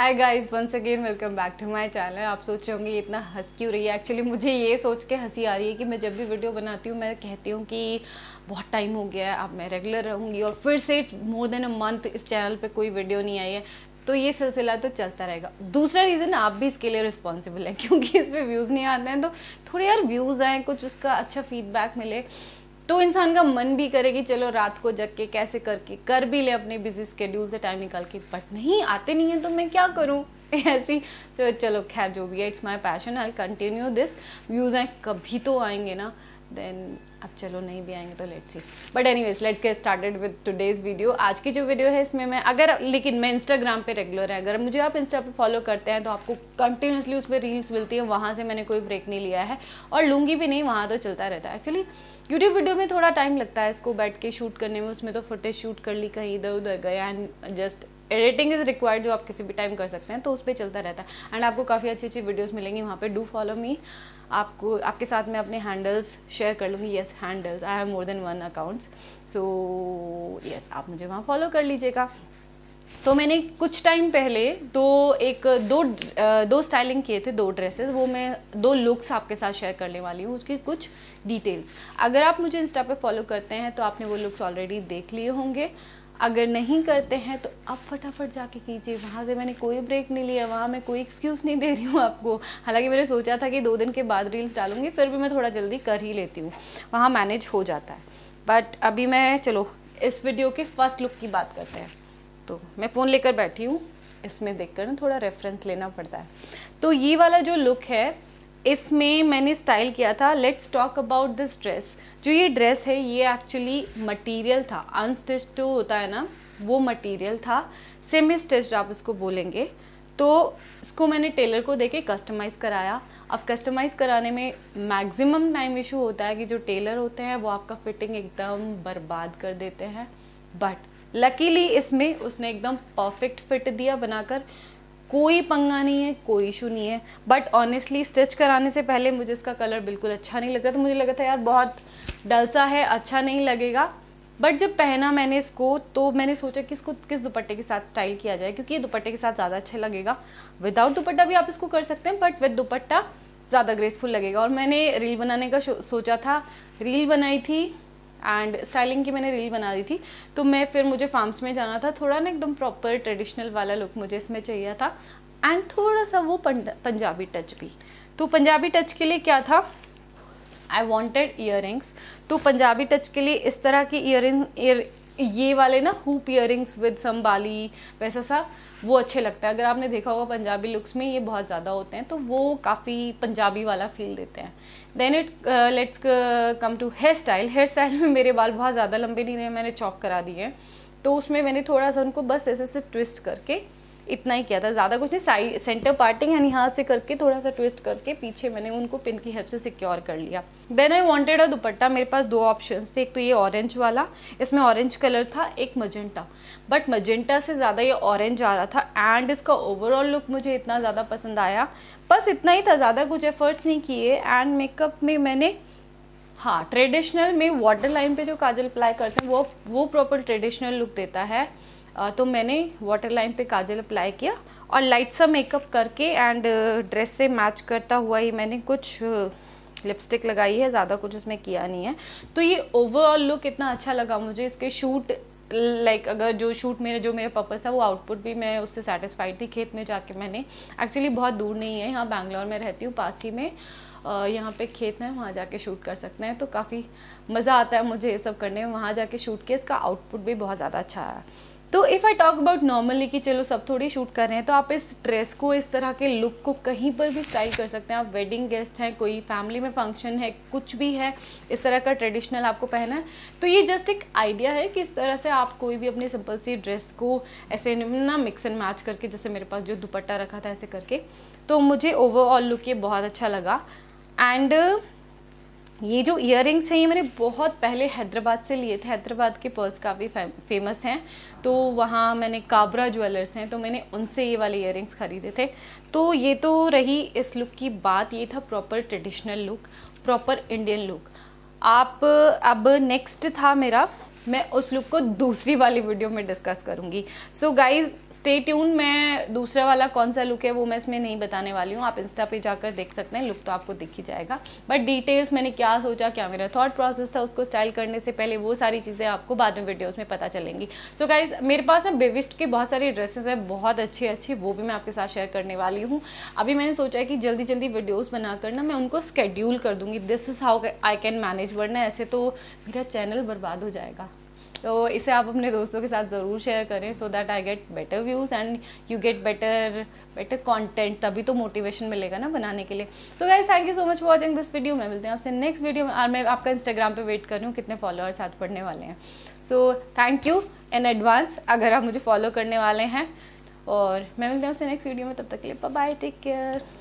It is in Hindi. Hi guys once again welcome back to my channel. आप सोच रहे होंगे इतना हंस क्यों रही है। एक्चुअली मुझे ये सोच के हंसी आ रही है कि मैं जब भी वीडियो बनाती हूँ मैं कहती हूँ कि बहुत टाइम हो गया है, अब मैं रेगुलर रहूँगी और फिर से मोर देन अ मंथ इस चैनल पे कोई वीडियो नहीं आई है, तो ये सिलसिला तो चलता रहेगा। दूसरा रीज़न आप भी इसके लिए रिस्पॉन्सिबल हैं क्योंकि इस पर व्यूज़ नहीं आते हैं, तो थोड़े यार व्यूज़ आएँ, कुछ उसका अच्छा फीडबैक मिले तो इंसान का मन भी करे कि चलो रात को जग के कैसे करके कर भी ले अपने बिजी स्केड्यूल से टाइम निकाल के, बट नहीं आते नहीं है तो मैं क्या करूँ ऐसी। तो चलो खैर जो भी है, it's my passion, I continue this. Views आए कभी तो आएंगे ना, देन अब चलो नहीं भी आएंगे तो let's see. But anyways let's get started with today's video. आज की जो वीडियो है इसमें मैं लेकिन मैं इंस्टाग्राम पे रेगुलर है, अगर मुझे आप इंस्टा पे फॉलो करते हैं तो आपको कंटिन्यूसली उस पर रील्स मिलती है, वहाँ से मैंने कोई ब्रेक नहीं लिया है और लूँगी भी नहीं, वहाँ तो चलता रहता है। एक्चुअली यूट्यूब वीडियो में थोड़ा टाइम लगता है इसको बैठ के शूट करने में, उसमें तो फुटेज शूट कर ली, कहीं इधर उधर गया, and just editing is required जो आप किसी भी टाइम कर सकते हैं, तो उस पर चलता रहता है। एंड आपको काफ़ी अच्छी अच्छी वीडियोस मिलेंगी वहाँ पे, डू फॉलो मी। आपको आपके साथ मैं अपने हैंडल्स शेयर कर लूँगी। Yes handles, I have more than one accounts, so yes आप मुझे वहाँ फॉलो कर लीजिएगा। तो मैंने कुछ टाइम पहले दो स्टाइलिंग किए थे, दो ड्रेसेस, वो मैं दो लुक्स आपके साथ शेयर करने वाली हूँ, उसकी कुछ डिटेल्स। अगर आप मुझे इंस्टा पे फॉलो करते हैं तो आपने वो लुक्स ऑलरेडी देख लिए होंगे, अगर नहीं करते हैं तो आप फटाफट जाके कीजिए। वहाँ से मैंने कोई ब्रेक नहीं लिया, वहाँ मैं कोई एक्सक्यूज़ नहीं दे रही हूँ आपको। हालांकि मैंने सोचा था कि 2 दिन के बाद रील्स डालूंगी, फिर भी मैं थोड़ा जल्दी कर ही लेती हूँ, वहाँ मैनेज हो जाता है। बट अभी मैं चलो इस वीडियो के फर्स्ट लुक की बात करते हैं। तो मैं फ़ोन लेकर बैठी हूँ, इसमें देखकर ना थोड़ा रेफरेंस लेना पड़ता है। तो ये वाला जो लुक है इसमें मैंने स्टाइल किया था, let's talk about this dress. जो ये ड्रेस है ये एक्चुअली मटेरियल था अनस्टिच जो होता है ना, वो मटेरियल था, सेमी स्टिच्ड आप इसको बोलेंगे। तो इसको मैंने टेलर को देके कस्टमाइज़ कराया। अब कस्टमाइज़ कराने में मैक्सिमम टाइम इशू होता है कि जो टेलर होते हैं वो आपका फिटिंग एकदम बर्बाद कर देते हैं, बट लकीली इसमें उसने एकदम परफेक्ट फिट दिया बनाकर, कोई पंगा नहीं है, कोई इशू नहीं है। बट ऑनेस्टली स्टिच कराने से पहले मुझे इसका कलर बिल्कुल अच्छा नहीं लगा, तो मुझे लगा था यार बहुत डल सा है, अच्छा नहीं लगेगा। बट जब पहना मैंने इसको तो मैंने सोचा कि इसको किस दुपट्टे के साथ स्टाइल किया जाए, क्योंकि ये दुपट्टे के साथ ज़्यादा अच्छा लगेगा। विदाउट दुपट्टा भी आप इसको कर सकते हैं, बट विद दुपट्टा ज़्यादा ग्रेसफुल लगेगा। और मैंने रील बनाने का सोचा था, रील बनाई थी एंड स्टाइलिंग की मैंने रील बना दी थी। तो मैं फिर मुझे फार्म्स में जाना था, थोड़ा ना एकदम प्रॉपर ट्रेडिशनल वाला लुक मुझे इसमें चाहिए था, एंड थोड़ा सा वो पंजाबी टच भी। तो पंजाबी टच के लिए क्या था, आई वॉन्टेड ईयरिंग्स। तो पंजाबी टच के लिए इस तरह की ये वाले ना हूप ईयरिंग्स विद सम बाली, वैसा सा वो अच्छे लगता है। अगर आपने देखा होगा पंजाबी लुक्स में ये बहुत ज़्यादा होते हैं, तो वो काफ़ी पंजाबी वाला फील देते हैं। Then it let's come to hair style. Hair style में मेरे बाल बहुत ज़्यादा लंबे नहीं रहे, मैंने चॉप करा दिए हैं, तो उसमें मैंने थोड़ा सा उनको बस ऐसे से ट्विस्ट करके इतना ही किया था, ज़्यादा कुछ नहीं। साइड सेंटर पार्टिंग यानी यहाँ से करके थोड़ा सा ट्विस्ट करके पीछे मैंने उनको पिन की हेल्प से सिक्योर कर लिया। Then I wanted a dupatta. मेरे पास 2 ऑप्शंस थे, एक तो ये ऑरेंज वाला, इसमें ऑरेंज कलर था, एक मजेंटा, बट मजेंटा से ज़्यादा ये ऑरेंज आ रहा था। एंड इसका ओवरऑल लुक मुझे इतना ज़्यादा पसंद आया, बस इतना ही था, ज़्यादा कुछ एफर्ट्स नहीं किए। एंड मेकअप में मैंने हाँ ट्रेडिशनल में वाटर लाइन पर जो काजल अप्लाई करते हैं वो प्रॉपर ट्रेडिशनल लुक देता है, तो मैंने वाटर लाइन पे काजल अप्लाई किया और लाइट सा मेकअप करके एंड ड्रेस से मैच करता हुआ ही मैंने कुछ लिपस्टिक लगाई है, ज़्यादा कुछ उसमें किया नहीं है। तो ये ओवरऑल लुक इतना अच्छा लगा मुझे। इसके शूट अगर जो शूट मेरा पर्पस था वो आउटपुट भी मैं उससे सेटिस्फाइड थी। खेत में जाके मैंने एक्चुअली बहुत दूर नहीं है, यहाँ बैंगलोर में रहती हूँ, पास ही में यहाँ पे खेत है, वहाँ जाके शूट कर सकते हैं, तो काफ़ी मज़ा आता है मुझे ये सब करने में। वहाँ जाके शूट किया, इसका आउटपुट भी बहुत ज़्यादा अच्छा आया। तो if I talk about normally कि चलो सब थोड़ी शूट कर रहे हैं, तो आप इस ड्रेस को, इस तरह के लुक को कहीं पर भी स्टाइल कर सकते हैं। आप वेडिंग गेस्ट हैं, कोई फैमिली में फंक्शन है, कुछ भी है, इस तरह का ट्रेडिशनल आपको पहना है, तो ये जस्ट एक आइडिया है कि इस तरह से आप कोई भी अपनी सिंपल सी ड्रेस को ऐसे ना मिक्स एंड मैच करके, जैसे मेरे पास जो दुपट्टा रखा था ऐसे करके। तो मुझे ओवरऑल लुक ये बहुत अच्छा लगा। एंड ये जो ईयरिंग्स हैं ये मैंने बहुत पहले हैदराबाद से लिए थे। हैदराबाद के पर्ल्स काफ़ी फेमस हैं, तो वहाँ मैंने काबरा ज्वेलर्स हैं, तो मैंने उनसे ये वाले ईयरिंग्स ख़रीदे थे। तो ये तो रही इस लुक की बात, ये था proper traditional look, proper Indian look. आप अब नेक्स्ट था मेरा, मैं उस लुक को दूसरी वाली वीडियो में डिस्कस करूँगी। सो गाइज स्टे ट्यून, मैं दूसरा वाला कौन सा लुक है वो मैं इसमें नहीं बताने वाली हूँ, आप इंस्टा पे जाकर देख सकते हैं, लुक तो आपको दिख ही जाएगा, बट डिटेल्स मैंने क्या सोचा, क्या मेरा थॉट प्रोसेस था उसको स्टाइल करने से पहले, वो सारी चीज़ें आपको बाद में वीडियोस में पता चलेंगी। सो गाइज, मेरे पास ना बेविस्ट के बहुत सारी ड्रेसेस हैं, बहुत अच्छे अच्छे, वो भी मैं आपके साथ शेयर करने वाली हूँ। अभी मैंने सोचा कि जल्दी जल्दी वीडियोज़ बनाकर ना मैं उनको स्केड्यूल कर दूँगी, this is how I can manage, वरना ऐसे तो मेरा चैनल बर्बाद हो जाएगा। तो इसे आप अपने दोस्तों के साथ ज़रूर शेयर करें, so that I get better views and you get better content, तभी तो मोटिवेशन मिलेगा ना बनाने के लिए। तो guys, thank you so much for watching this video, मैं मिलते हैं आपसे नेक्स्ट वीडियो में, और मैं आपका इंस्टाग्राम पे वेट कर रही हूँ कितने फॉलोअर्स साथ पढ़ने वाले हैं। So thank you in advance अगर आप मुझे फॉलो करने वाले हैं, और मैं मिलती हूँ आपसे नेक्स्ट वीडियो में, तब तक के लिए बाय, टेक केयर।